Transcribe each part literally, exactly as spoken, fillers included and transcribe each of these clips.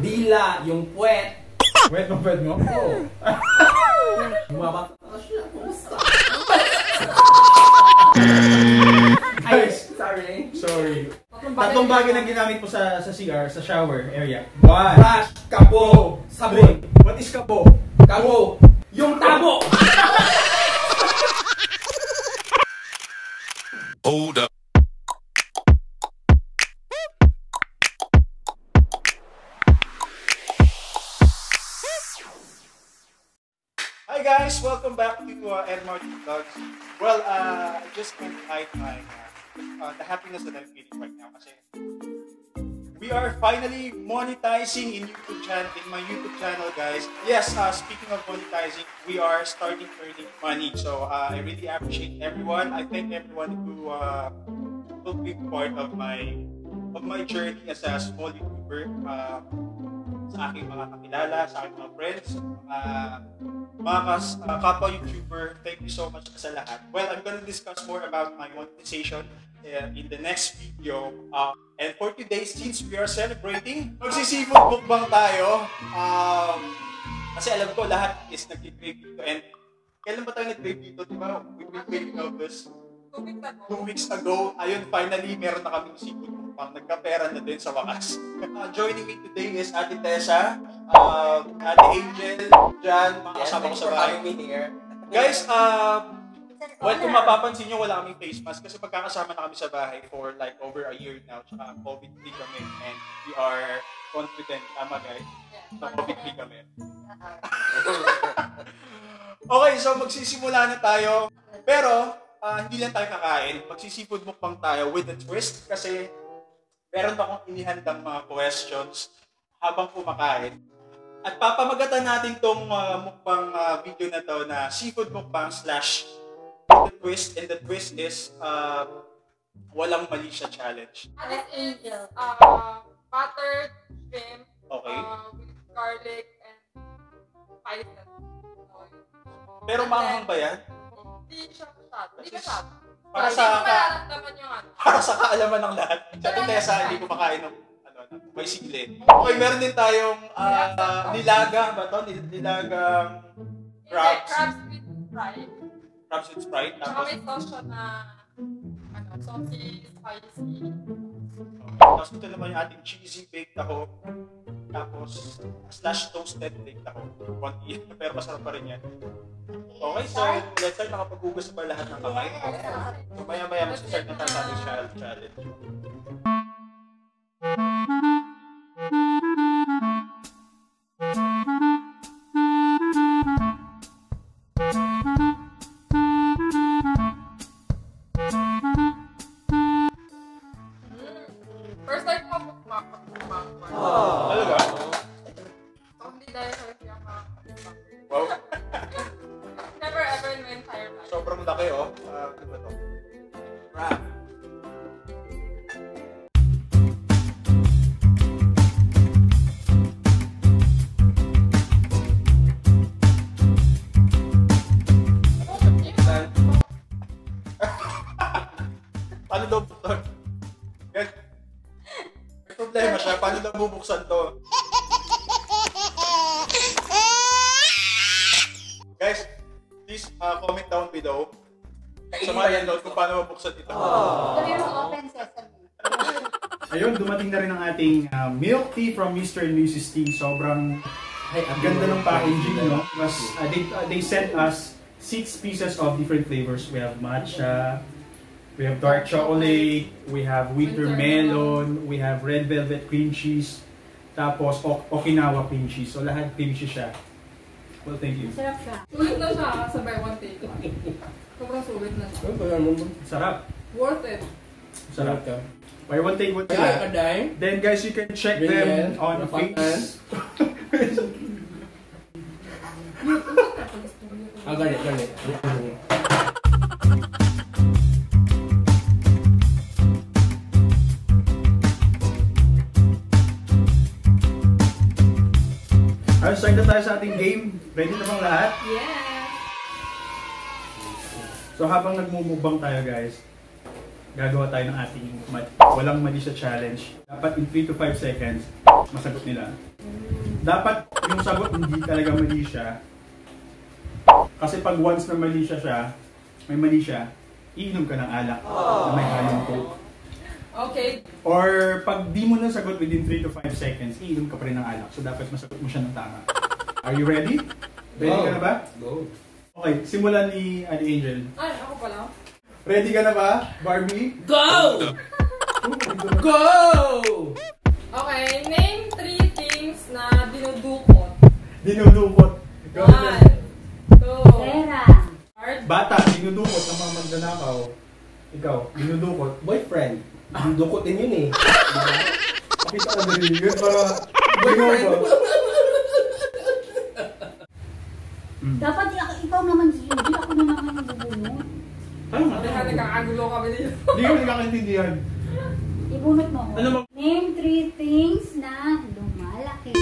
dila, yung puwet. Puwet mo, puwet mo? Oo. Bumabata na siya. Kumusta? Guys, sorry. Sorry. Tatlong bagay na ginamit po sa sa C R, sa shower area. One. Brush, kabo, sabon. What is kabo? Kabo. Yung tabo! Hold up. Hi guys! Welcome back to uh, Ed Martin Vlogs. Well, uh, I just spent my time on the happiness that I'm feeling right now kasi we are finally monetizing in YouTube channel, in my YouTube channel, guys. Yes, uh, speaking of monetizing, we are starting earning money. So uh, I really appreciate everyone. I thank everyone who uh, will be part of my of my journey as a small YouTuber. Uh, sa aking mga kakilala, sa aking mga friends, uh, mga kas, uh, kapwa YouTuber, thank you so much sa lahat. Well, I'm gonna discuss more about my monetization uh, in the next video. Uh, and for today, since we are celebrating, magsisipot mukbang tayo. Um, kasi alam ko lahat is nag-crave dito. And kailan ba tayo nag-crave dito, di ba? We've been craving out this two weeks ago. Two weeks ago. Ayun, finally, meron na kami sipot. Nagkapera na din sa wakas. Uh, joining me today is Ate Tessa, uh, Ate Angel, Jan, mga kasama ko sa bahay. Guys, uh, well, kung mapapansin nyo, wala kaming face mask kasi pagkakasama na kami sa bahay for like over a year now. Tsaka COVID free kami and we are confident. Tama guys? Na COVID free kami. Okay, so magsisimula na tayo. Pero, uh, hindi lang tayo kakain. Magsisipod mukbang tayo with a twist kasi meron akong inihandang mga questions habang kumakain. At papamagatan natin tong uh, mukbang uh, video na to na seafood mukbang slash the twist. And the twist is uh, walang mali siya challenge. Alex Angel, uh, buttered shrimp, okay. uh, with garlic and spices. Pero maanghang ba yan? Hindi siya masyado. Hindi masyado. Para sa para sa kaalaman ng lahat. Sa Tessa, hindi ko makain ng ano, may sili. Okay, meron din tayong uh, nilaga ba to? Nilagang crabs. Crabs with Sprite. Crabs with Sprite. Tapos may sauce na ano, saucy, spicy. Tapos ito naman yung ating cheesy baked taco. Tapos slash toasted baked taco. Pero masarap pa rin yan. Okay, so let's start. Nakapag-ugas pa lahat ng kamay. So, maya-maya masasart na tayo sa challenge. First time ko mag-mag-mag-mag. Talaga? So, hindi dahil sa siya mag-mag-mag. Wow. Sobrang laki oh. Uh, ano ba ito? Crab. Paano daw buksan? May problema siya. Paano daw bubuksan to? Guys, please uh, comment down below sa mga download kung paano mabuksan ito. Oh. Ayun, dumating na rin ang ating uh, milk tea from Mister and Missus Tea. Sobrang ay, ganda ng packaging, no? Mas, uh, they, uh, they sent us six pieces of different flavors. We have matcha, we have dark chocolate, we have winter melon, we have red velvet cream cheese, tapos ok Okinawa cream cheese. So lahat cream cheese siya. Well, thank you. Sarap siya. Sulit na siya sa buy one take one. Sobrang sulit na siya. Sarap. Worth it. Sarap ka. Buy one take one. Then guys, you can check them on Face. Ah, galit, galit. Ayun, start na tayo sa ating game. Ready na bang lahat? Yeah! So habang nagmumukbang tayo guys, gagawa tayo ng ating walang mali sa challenge. Dapat in three to five seconds, masagot nila. Dapat yung sagot hindi talaga mali siya. Kasi pag once na mali siya siya, may mali siya, iinom ka ng alak na may halong coke. Okay. Or pag di mo na sagot within three to five seconds, iinom ka pa rin ng alak. So dapat masagot mo siya ng tama. Are you ready? Ready Go. Ka na ba? Go. Okay, simulan ni Ate Angel. Ay, ako pala. Ready ka na ba, Barbie? Go! Go! Okay, name three things na dinudukot. Dinudukot. Go. One. Two. Pera. Bata, dinudukot ang mga magnanakaw. Ikaw, dinudukot. Boyfriend. Dukotin yun eh. Pakita ko na rin yun para boyfriend. Dapat ikaw naman siya. Hindi ako naman ang nagulo mo. Nagkakagulo kami niyo. Hindi ko nagkakaintindihan. Ibunot mo ako. Name three things na lumalaki.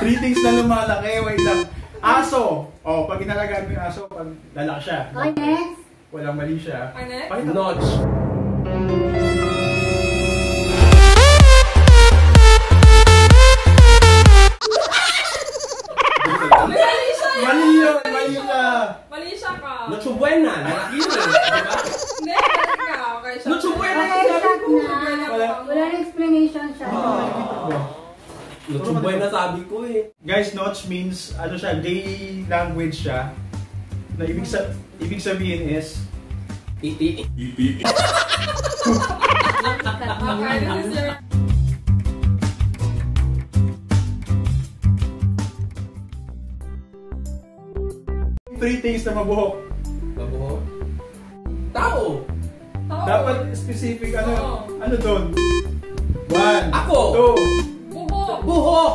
Three things na lumalaki. Wait lang. Aso. O, pag inalagaan mo yung aso, pag lalaki siya. Okay, next. Walang mali siya. Next. Notch. Guys, notch means ano siya, daily language siya. Na ibig sa ibig sabihin is iti. Iti. Three things na mabuhok. Mabuhok. Tao. Tao. Dapat specific ano. Tao. Ano doon? One. Ako. Two. Buhok. Buhok.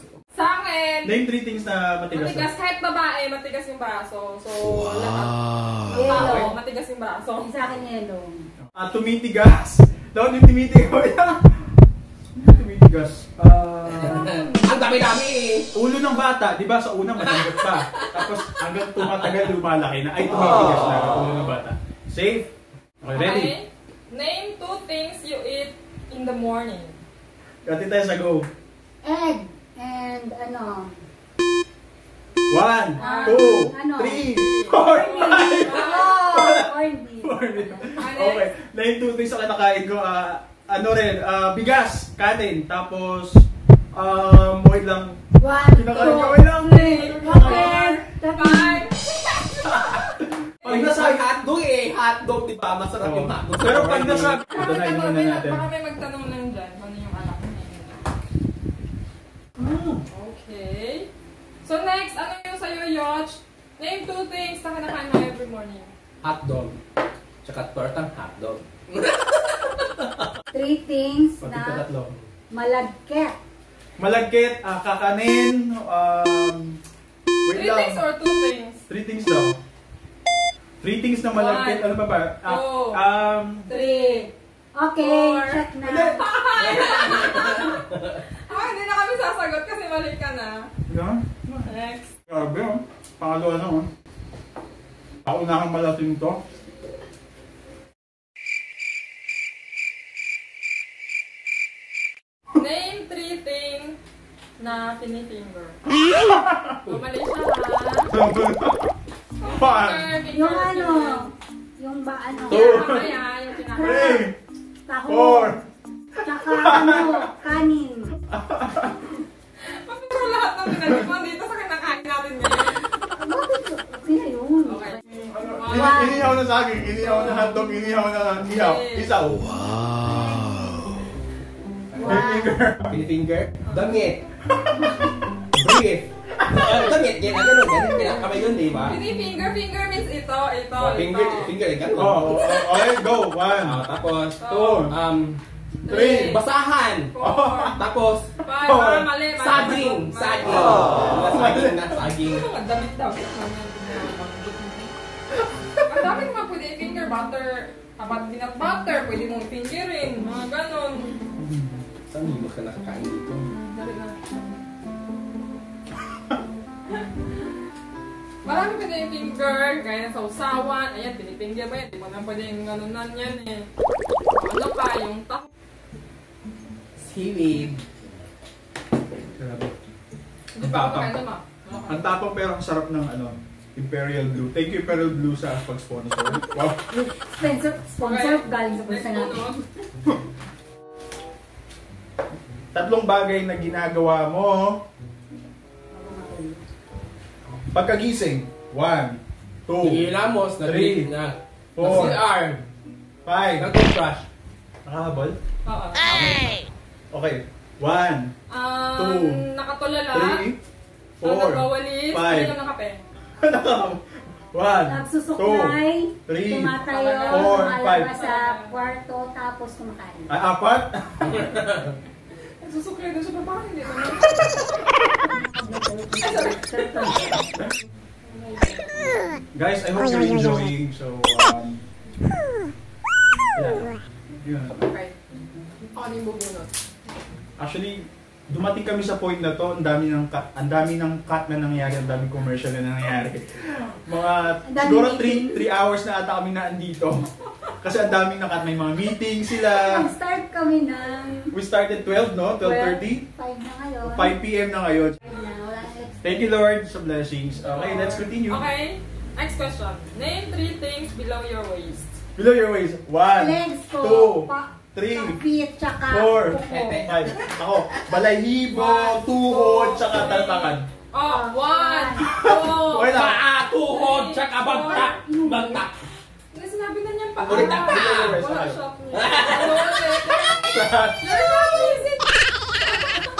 Sa akin. Name three things na matigas. Matigas kahit babae, matigas yung braso. So, wow. Yellow. Matigas yung braso. Sa akin yellow. Ah, tumitigas. Daw yung tumitigas. Tumitigas. Ang dami-dami eh. Ulo ng bata, di ba? Sa unang matigas pa. Tapos hanggang tumatagal lumalaki na ay tumitigas na ang ulo ng bata. Safe? Okay, ready? Okay. Name two things you eat in the morning. Kati tayo sa go. Egg. And ano? One, uh, two, ano? Three, four, five! Four beef! Okay, nine, two things ang kinakain ko. Uh, ano rin, uh, bigas, kanin, tapos um, wait lang. One, kinakain two, wait lang. Three, four, five! Pag nasabi, hotdog eh. Hotdog, diba? Masarap oh. Yung hotdog. Pero pag nasabi, pagkakain mo na natin. Baka may magtanong lang dyan. Okay. So next, ano yung sa'yo, Yoch? Name two things na kinakain mo every morning. Hotdog. Tsaka tortang hotdog. Three things na malagkit. Malagkit, ah, kakanin, um, wait lang. Three things or two things? Three things daw. Three things na malagkit. Ano pa ba? Ah, um, three. Okay, check na. Ah, hindi na kami sasagot kasi mali ka na. Yeah. Next. Grabe oh. Pangalawa na oh. Paunahan malating to. Name three things na pinifinger. Bumali siya ha. Yung ano. Yung ba ano. Kaya yung pinakain. Tahol. Tsaka ano. Kanin. Pero lahat ng pinag-ipan dito sa kinakain natin ngayon. Bakit? Okay na yun. Okay. Inihaw na sa akin. Inihaw na hotdog. Inihaw na ihaw. Isaw. Wow. Pinifinger. Pinifinger. Dangit. Brief. Dangit. Yan na ganun. Ganun pinakamay yun, di ba? Pinifinger. Finger means ito. Ito. Finger. Finger. Ganun. Okay, go. One. Tapos. Two. Um. Three. Basahan. Four. Tapos. Five. Parang mali. Saging. Saging. Oh. Saging na. Saging. Ano ang damit-damit? Ang damit mga pwede finger butter. Apat peanut butter. Pwede mong fingerin. Mga ganon. Saan hindi mo ka nakakain dito? Dari na. Marami pwede yung finger. Gaya na sa usawan. Ayan, pinipinger ba yan? Di mo na pwede yung ganonan yan eh. Ano pa? Yung taho. Seaweed. Grabe. Ang tapang. Ang tapang pero ang sarap ng ano, Imperial Blue. Thank you Imperial Blue sa pag-sponsor. Wow. Sponsor, sponsor galing sa pulsa natin. Tatlong bagay na ginagawa mo. Pagkagising. One, two, Hilamos, three, na, four, arm, five, nag-toothbrush. Nakahabol? Oo. Ay! Okay. One, um, two, nakatulala, three, four, nagbawalis, five. Kailan ng kape? One, two, three, tumatayo, four, five. Tumalawa sa kwarto, tapos kumakain. Ay, apat? Nagsusukli na siya na parang hindi. Guys, I hope you're enjoying. So, um, yeah. Yeah. Okay. Ano yung bubunot? Actually, dumating kami sa point na to, ang dami ng cut, ang dami ng cut na nangyari, ang dami commercial na nangyari. Mga siguro three hours na ata kami na andito. Kasi ang daming nakat, may mga meeting sila. Nag-start kami ng... We started twelve, no? twelve thirty? five na ngayon. five p m na ngayon. Thank you Lord sa blessings. Okay, let's continue. Okay, next question. Name three things below your waist. Below your waist. One, legs two, three, four, five. Ako, balahibo, tuhod, tsaka talpakan. Oh, one, two, paa, tuhod, tsaka bagtak, bagtak. Hindi, sinabi na niya paa. Wala shock niya.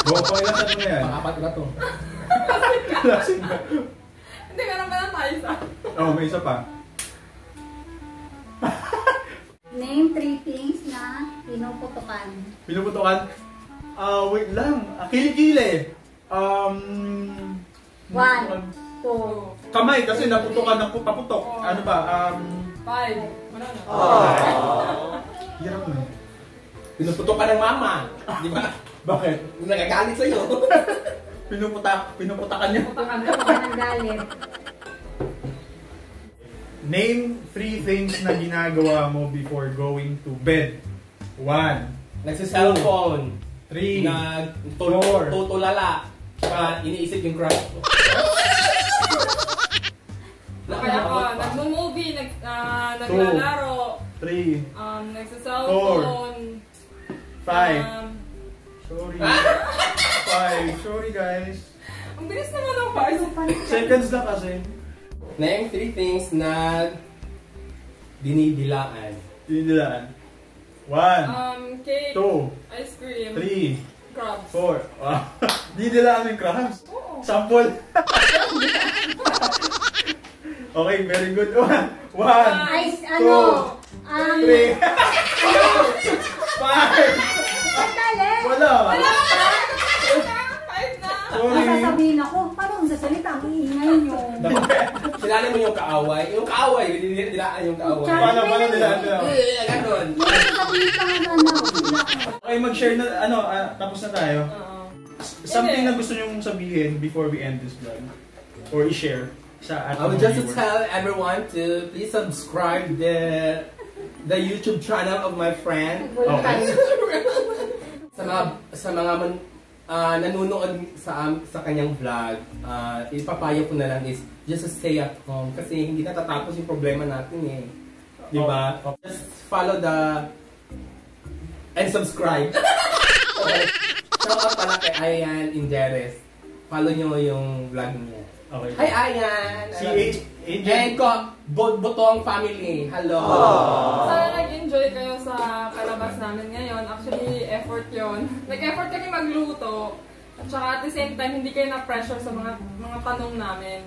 Boko, ilan sa ito yan? Pang-apat na ito. Lasing ba? Hindi, karang ba na tayo isa? Oo, may isa pa. Name three things na pinuputukan. Pinuputukan? Ah, uh, wait lang. Kilikili. Um... One, two... Kamay kasi naputukan ng paputok. Ano ba? Um... Five. Wala na. Awww. Hirap na. Pinuputukan ng mama. Di ba? Bakit? Nagagalit sa'yo. Pinuputak. Pinuputakan niya. Pinuputakan niya. Pinuputakan galit. Name three things na ginagawa mo before going to bed. One. Nagsiselfone. Three. Nagtulala. Tutulala. Saka iniisip yung crush ko. Kaya ko, nagmo-movie, naglalaro. Three. Nagsiselfone. Five. Sorry. Five. Sorry guys. Ang bilis naman ang five. Seconds na kasi. Name three things na dinidilaan. Dinidilaan. One, um, cake, two, ice cream, three, crabs, four. Wow. Dinidilaan yung crabs? Oo. Sample. Okay, very good. One, one, ice, two, ano, um, three, four, five. Wala. Wala. Masasabihin ako, paano kung sasalita? Ang iingay nyo. Silala mo yung kaaway. Yung kaaway, dinilaan yung kaaway. Paano, paano nilaan nila? Eh, ganun. Okay, mag-share na, ano, tapos na tayo. Something na gusto nyong sabihin before we end this vlog. Or i-share sa ating viewers. I would just to tell everyone to please subscribe the the YouTube channel of my friend. Sa mga, sa mga man... Uh, nanunood sa um, sa kanyang vlog, uh, ipapayo ko na lang is just stay at home kasi hindi natatapos yung problema natin eh. Di ba? Oh. Just follow the... and subscribe. Okay. Shout out pala kay Ayan Inderes. Follow nyo yung vlog niya. Okay. Hi Ayan! Si Angel. And ko, Botong Family. Hello! Aww. Sana nag-enjoy kayo sa palabas namin ngayon. Actually, effort yon. Nag-effort kami magluto. At saka at the same time, hindi kayo na-pressure sa mga mga tanong namin.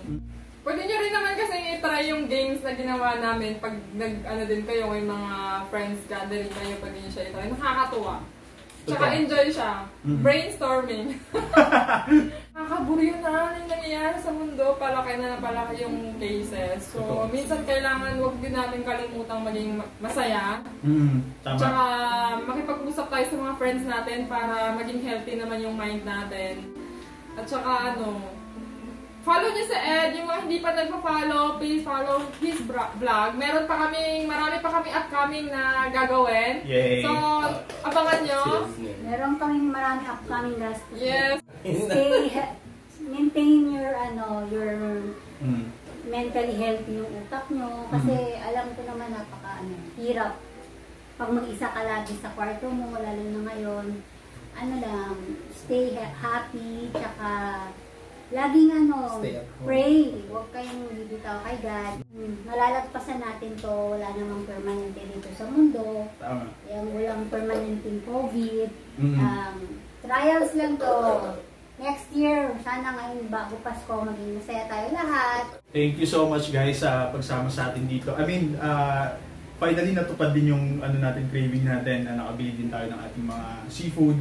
Pwede nyo rin naman kasi i-try yung games na ginawa namin pag nag-ano din kayo, yung mga friends gathering kayo pag nyo siya i-try. Nakakatuwa. Tsaka enjoy siya. Mm-hmm. Brainstorming. Nakakaburyo na yung nangyayari sa mundo, palaki na palaki yung cases. So, ito, minsan kailangan huwag din natin kalimutang maging masaya. Mm, tama. Tsaka makipag-usap tayo sa mga friends natin para maging healthy naman yung mind natin. At tsaka ano, follow niyo si Ed. Yung mga hindi pa nagpa-follow, please follow his vlog. Meron pa kaming, marami pa kaming upcoming na gagawin. Yay. So, abangan nyo. Meron kaming marami upcoming last week. Yes. Stay, maintain your, ano, your mm. mentally healthy yung utak nyo. Kasi mm. alam ko naman napaka, ano, hirap. Pag mag-isa ka lagi sa kwarto mo, lalo na ngayon, ano lang, stay happy, tsaka laging ano, pray. Huwag kayong bibitaw kay God. Malalagpasan natin to. Wala namang permanente dito sa mundo. Tama. Yung walang permanenteng COVID. Mm-hmm. um, trials lang to. Next year, sana ngayon bago Pasko, maging masaya tayo lahat. Thank you so much guys sa uh, pagsama sa atin dito. I mean, uh, finally natupad din yung ano natin, craving natin na nakabili din tayo ng ating mga seafood.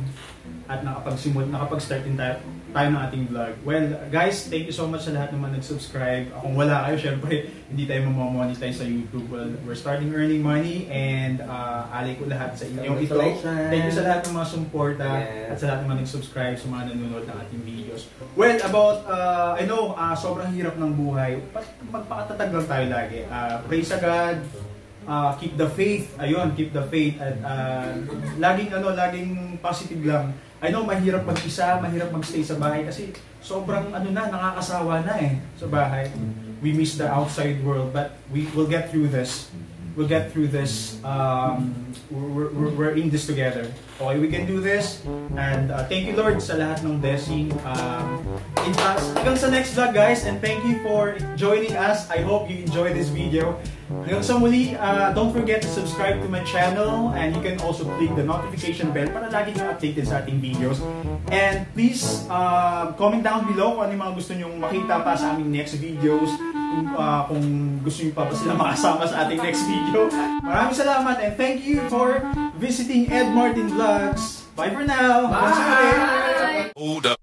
At nakapagsimula, nakapag-start din tayo, tayo ng ating vlog. Well, guys, thank you so much sa lahat naman nag-subscribe. Kung wala kayo, syempre, hindi tayo mamamonetize sa YouTube. Well, we're starting earning money and uh, alay ko lahat sa inyong ito. Thank you sa lahat ng mga sumporta at sa lahat ng mga nag-subscribe sa mga nanonood ng ating videos. Well, about, uh, I know, uh, sobrang hirap ng buhay. Magpakatatag lang tayo lagi. Uh, praise sa God. Uh, keep the faith, ayun, keep the faith at uh, laging ano, laging positive lang. I know mahirap mag-isa, mahirap magstay sa bahay kasi sobrang ano na, nakakasawa na eh sa bahay. We miss the outside world but we will get through this. We'll get through this. Um, we're, we're, we're in this together. Okay, we can do this. And uh, thank you Lord sa lahat ng blessing. Um, in us, hanggang sa next vlog guys, and thank you for joining us. I hope you enjoy this video. Hanggang sa muli, uh, don't forget to subscribe to my channel and you can also click the notification bell para lagi nyo updated sa ating videos. And please, uh, comment down below kung ano yung mga gusto nyong makita pa sa aming next videos. Kung, uh, kung gusto nyo pa pa sila makasama sa ating next video. Maraming salamat and thank you for visiting Ed Martin Vlogs. Bye for now! Bye! Bye.